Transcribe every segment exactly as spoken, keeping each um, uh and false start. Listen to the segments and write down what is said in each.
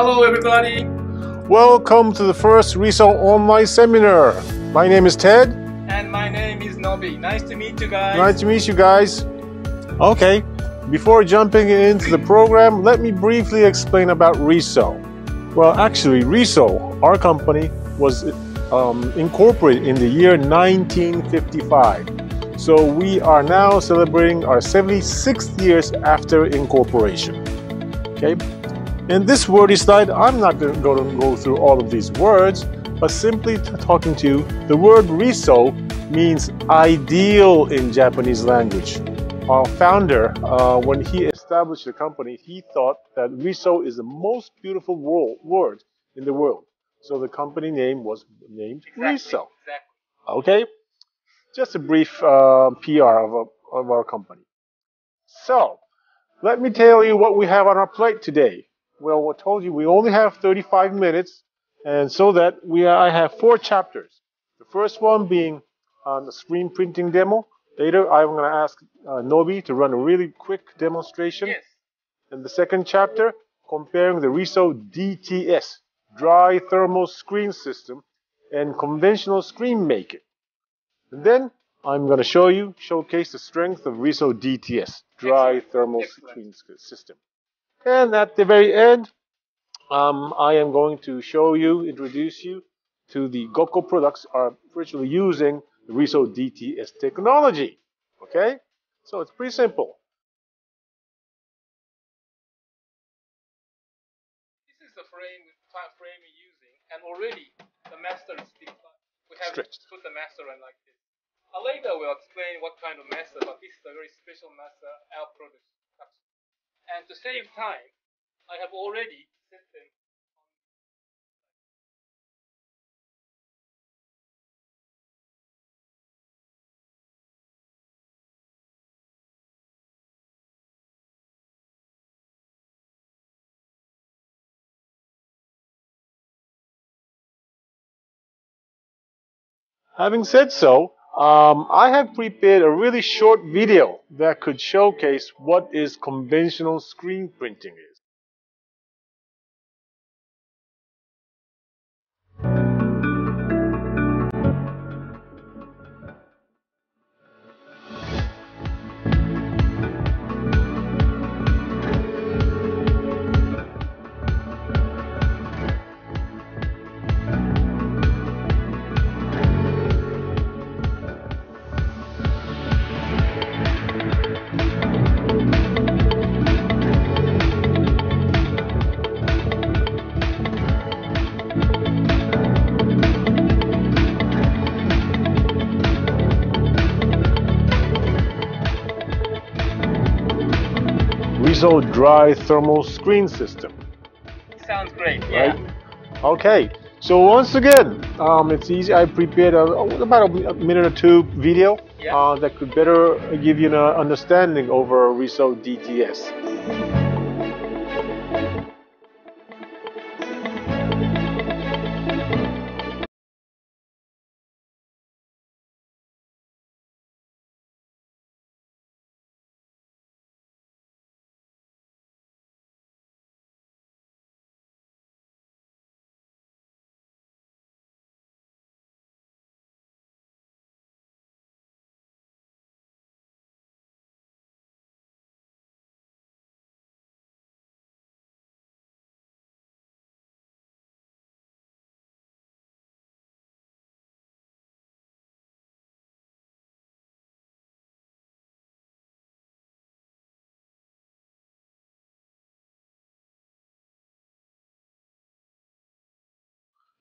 Hello everybody! Welcome to the first RISO online seminar. My name is Ted. And my name is Nobi. Nice to meet you guys. Nice to meet you guys. Okay, before jumping into the program, let me briefly explain about RISO. Well, actually RISO, our company, was um, incorporated in the year nineteen fifty-five. So we are now celebrating our seventy-sixth years after incorporation. Okay. In this wordy slide, I'm not going to go through all of these words, but simply talking to you, the word RISO means ideal in Japanese language. Our founder, uh, when he established the company, he thought that RISO is the most beautiful world, word in the world. So the company name was named exactly, RISO. Exactly. Okay? Just a brief uh, P R of, a, of our company. So, let me tell you what we have on our plate today. Well, I told you we only have thirty-five minutes, and so that we I have four chapters. The first one being on the screen printing demo. Later, I'm going to ask uh, Nobi to run a really quick demonstration. Yes. And the second chapter, comparing the RISO D T S, dry thermal screen system, and conventional screen making. And then I'm going to show you, showcase the strength of RISO D T S, dry Excellent. thermal Excellent. screen system. And at the very end, um, I am going to show you, introduce you to the Gocco products are virtually using the RISO D T S technology. Okay? So it's pretty simple. This is the frame, time frame we're using, and already the master is defined. We have Stretched. put the master in like this. Uh, later we'll explain what kind of master, but this is a very special master our product. And to save time, I have already set them. Having said so, Um, I have prepared a really short video that could showcase what is conventional screen printing is. RISO dry thermal screen system. Sounds great, yeah. Right? Okay, so once again, um, it's easy. I prepared a, about a minute or two video yeah. uh, that could better give you an understanding over RISO D T S.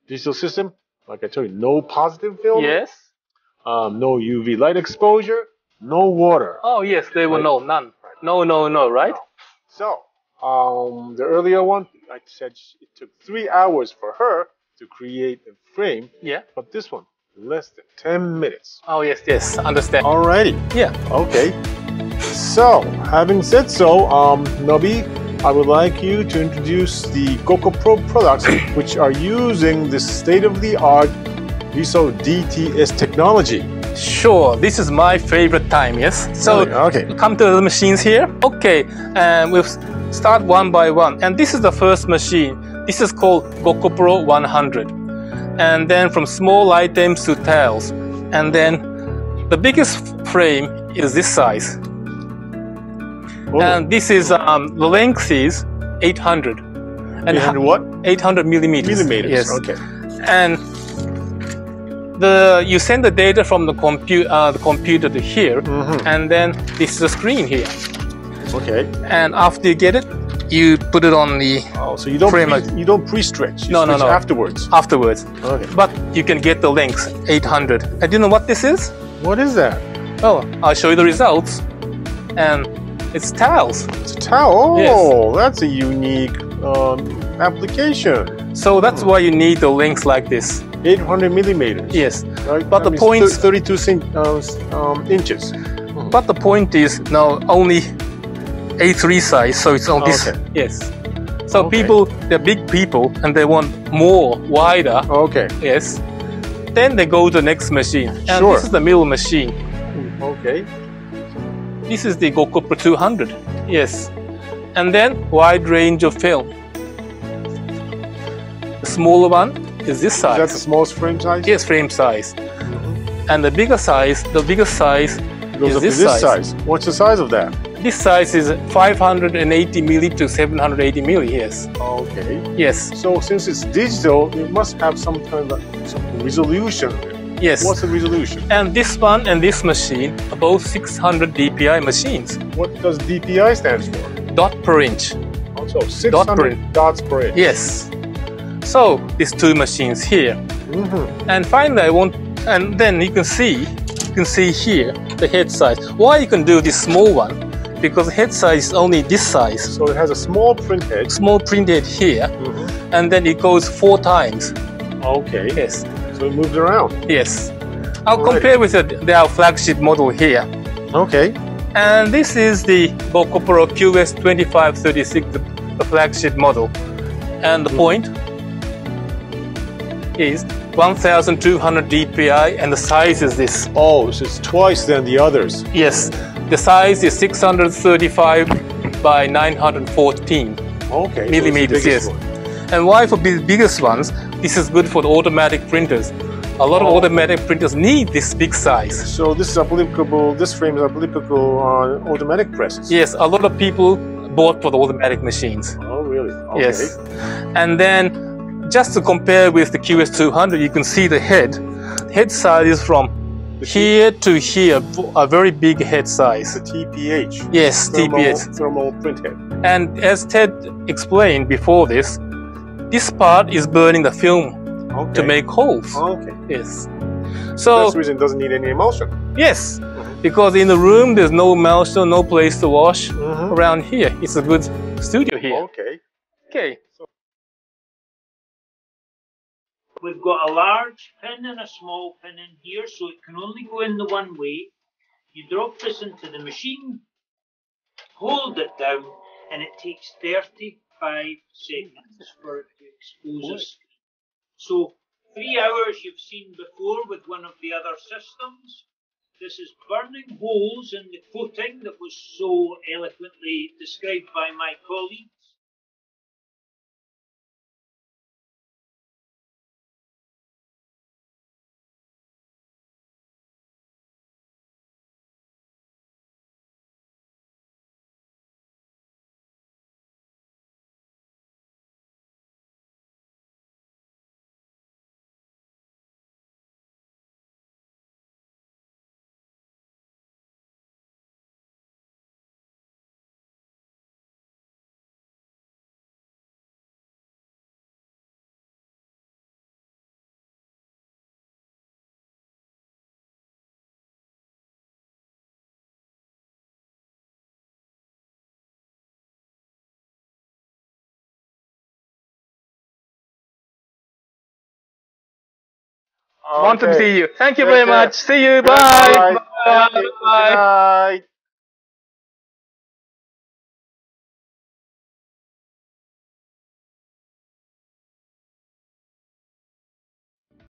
Digital system, like I told you, no positive film. Yes. Um, no U V light exposure, no water. Oh yes, they will know, none. No, no, no, right? No. So, um, the earlier one, I said it took three hours for her to create a frame. Yeah. But this one, less than ten minutes. Oh yes, yes, understand. Alrighty. Yeah. Okay. So, having said so, um, Nobi, I would like you to introduce the GoccoPro products which are using the state-of-the-art RISO D T S technology. Sure, this is my favorite time, yes? So, okay. Come to the machines here. Okay, and we'll start one by one. And this is the first machine. This is called GoccoPro one hundred. And then from small items to tiles. And then the biggest frame is this size. Oh. And this is, um, the length is eight hundred. And eight hundred what? eight hundred millimeters. Millimeters, yes. Okay. And the, you send the data from the, compu uh, the computer to here, mm-hmm. and then this is the screen here. Okay. And after you get it, you put it on the oh, so you don't frame. Pre, you don't pre-stretch. No, no, no. Afterwards. Afterwards. Okay. But you can get the length eight hundred. And do you know what this is? What is that? Oh, I'll show you the results. And it's tiles. It's a tile. Yes. Oh, that's a unique um, application. So that's hmm. why you need the lengths like this. eight hundred millimeters. Yes. Right? But that the point is thirty-two inches. Hmm. But the point is now only A three size, so it's on this. Okay. Yes. So okay. people, they're big people, and they want more, wider. Okay. Yes. Then they go to the next machine. And sure. this is the middle machine. Okay. This is the GoccoPro two hundred. Yes. And then wide range of film. The smaller one is this size. Is that the smallest frame size? Yes, frame size. Mm-hmm. And the bigger size, the biggest size goes is up this, to this size. size. What's the size of that? This size is five hundred eighty milli to seven hundred eighty milli, yes. Okay. Yes. So since it's digital, it must have some kind of some resolution. Yes. What's the resolution? And this one and this machine are both six hundred D P I machines. What does D P I stand for? Dot per inch. Oh, so six hundred dot per in dots per inch. Yes. So these two machines here. Mm-hmm. And finally, I want, and then you can see, you can see here the head size. Why you can do this small one? Because the head size is only this size. So it has a small print head. Small print head here. Mm-hmm. And then it goes four times. Okay. Yes. So it moves around. Yes. I'll right. compare with the, our flagship model here. Okay. And this is the GoccoPro Q S twenty-five thirty-six, the, the flagship model. And the mm-hmm. point is one thousand two hundred D P I, and the size is this. Oh, so it's twice than the others. Yes. The size is six hundred thirty-five by nine hundred fourteen okay, millimeters. So yes. One. And why for the biggest ones? This is good for the automatic printers. A lot oh. of automatic printers need this big size. So this is applicable. This frame is applicable on automatic presses. Yes, a lot of people bought for the automatic machines. Oh, really? Okay. Yes. And then, just to compare with the Q S two hundred, you can see the head. Head size is from here to here, a very big head size. The T P H. Yes, thermal, T P H. Thermal print head. And as Ted explained before this, this part is burning the film okay. to make holes. Okay. Yes. So that's the reason it doesn't need any emulsion. Yes, mm-hmm. because in the room there's no emulsion, no place to wash. Mm-hmm. Around here, it's a good studio here. Okay. Okay. We've got a large pin and a small pin in here, so it can only go in the one way. You drop this into the machine, hold it down, and it takes thirty-five seconds for it to expose the screen. So, three hours you've seen before with one of the other systems. This is burning holes in the coating that was so eloquently described by my colleague. Okay. Want to see you. Thank you very much. See you. Bye. Bye. Bye. Bye. Bye.